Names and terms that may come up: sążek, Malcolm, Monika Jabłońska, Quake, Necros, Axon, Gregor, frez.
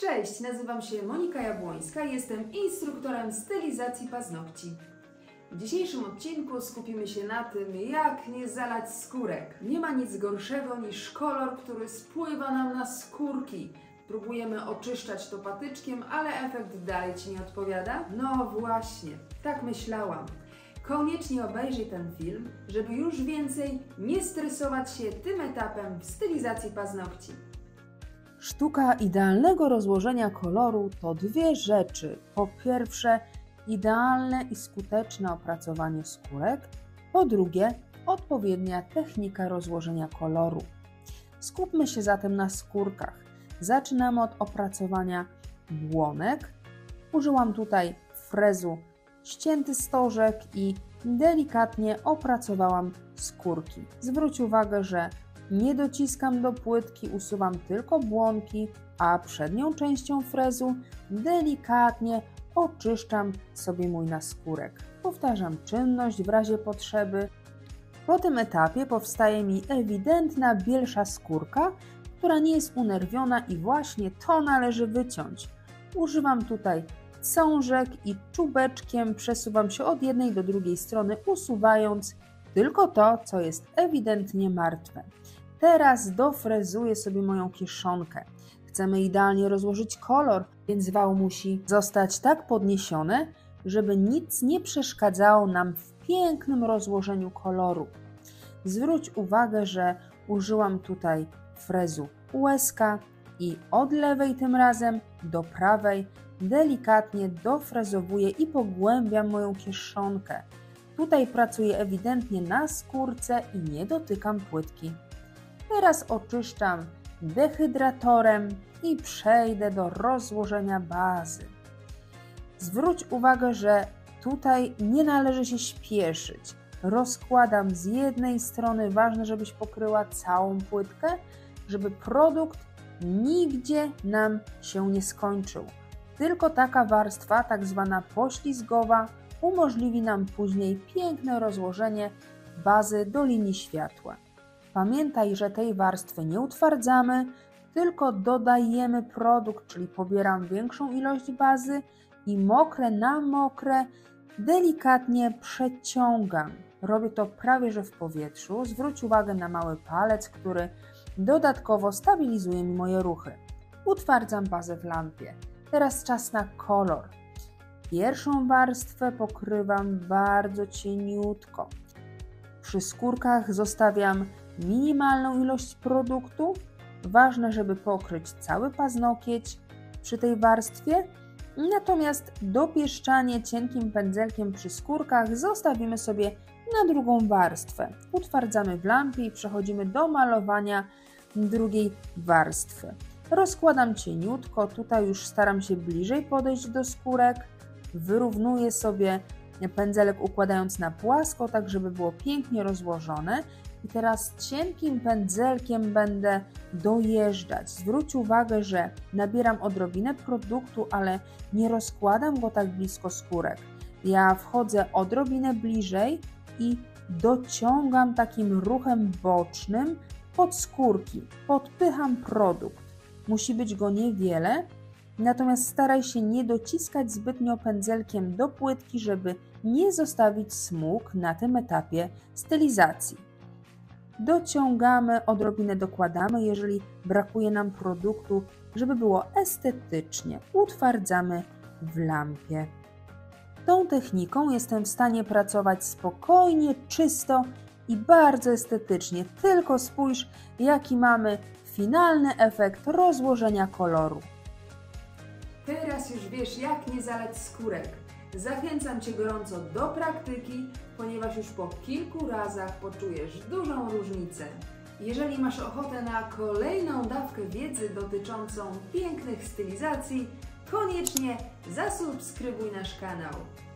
Cześć, nazywam się Monika Jabłońska, jestem instruktorem stylizacji paznokci. W dzisiejszym odcinku skupimy się na tym, jak nie zalać skórek. Nie ma nic gorszego niż kolor, który spływa nam na skórki. Próbujemy oczyszczać to patyczkiem, ale efekt dalej Ci nie odpowiada. No właśnie, tak myślałam. Koniecznie obejrzyj ten film, żeby już więcej nie stresować się tym etapem w stylizacji paznokci. Sztuka idealnego rozłożenia koloru to dwie rzeczy. Po pierwsze, idealne i skuteczne opracowanie skórek. Po drugie, odpowiednia technika rozłożenia koloru. Skupmy się zatem na skórkach. Zaczynamy od opracowania błonek. Użyłam tutaj frezu ścięty stożek i delikatnie opracowałam skórki. Zwróć uwagę, że nie dociskam do płytki, usuwam tylko błonki, a przednią częścią frezu delikatnie oczyszczam sobie mój naskórek. Powtarzam czynność w razie potrzeby. Po tym etapie powstaje mi ewidentna bielsza skórka, która nie jest unerwiona i właśnie to należy wyciąć. Używam tutaj sążek i czubeczkiem przesuwam się od jednej do drugiej strony, usuwając tylko to, co jest ewidentnie martwe. Teraz dofrezuję sobie moją kieszonkę. Chcemy idealnie rozłożyć kolor, więc wał musi zostać tak podniesiony, żeby nic nie przeszkadzało nam w pięknym rozłożeniu koloru. Zwróć uwagę, że użyłam tutaj frezu łezka i od lewej tym razem do prawej delikatnie dofrezowuję i pogłębiam moją kieszonkę. Tutaj pracuję ewidentnie na skórce i nie dotykam płytki. Teraz oczyszczam dehydratorem i przejdę do rozłożenia bazy. Zwróć uwagę, że tutaj nie należy się śpieszyć. Rozkładam z jednej strony, ważne, żebyś pokryła całą płytkę, żeby produkt nigdzie nam się nie skończył. Tylko taka warstwa, tak zwana poślizgowa, umożliwi nam później piękne rozłożenie bazy do linii światła. Pamiętaj, że tej warstwy nie utwardzamy, tylko dodajemy produkt, czyli pobieram większą ilość bazy i mokre na mokre delikatnie przeciągam. Robię to prawie że w powietrzu. Zwróć uwagę na mały palec, który dodatkowo stabilizuje mi moje ruchy. Utwardzam bazę w lampie. Teraz czas na kolor. Pierwszą warstwę pokrywam bardzo cieniutko. Przy skórkach zostawiam minimalną ilość produktu. Ważne, żeby pokryć cały paznokieć przy tej warstwie. Natomiast dopieszczanie cienkim pędzelkiem przy skórkach zostawimy sobie na drugą warstwę. Utwardzamy w lampie i przechodzimy do malowania drugiej warstwy. Rozkładam cieniutko, tutaj już staram się bliżej podejść do skórek. Wyrównuję sobie pędzelek układając na płasko, tak żeby było pięknie rozłożone. I teraz cienkim pędzelkiem będę dojeżdżać. Zwróć uwagę, że nabieram odrobinę produktu, ale nie rozkładam go tak blisko skórek. Ja wchodzę odrobinę bliżej i dociągam takim ruchem bocznym pod skórki. Podpycham produkt. Musi być go niewiele, natomiast staraj się nie dociskać zbytnio pędzelkiem do płytki, żeby nie zostawić smug na tym etapie stylizacji. Dociągamy, odrobinę dokładamy, jeżeli brakuje nam produktu, żeby było estetycznie. Utwardzamy w lampie. Tą techniką jestem w stanie pracować spokojnie, czysto i bardzo estetycznie. Tylko spójrz, jaki mamy finalny efekt rozłożenia koloru. Teraz już wiesz, jak nie zalać skórek. Zachęcam Cię gorąco do praktyki, ponieważ już po kilku razach poczujesz dużą różnicę. Jeżeli masz ochotę na kolejną dawkę wiedzy dotyczącą pięknych stylizacji, koniecznie zasubskrybuj nasz kanał.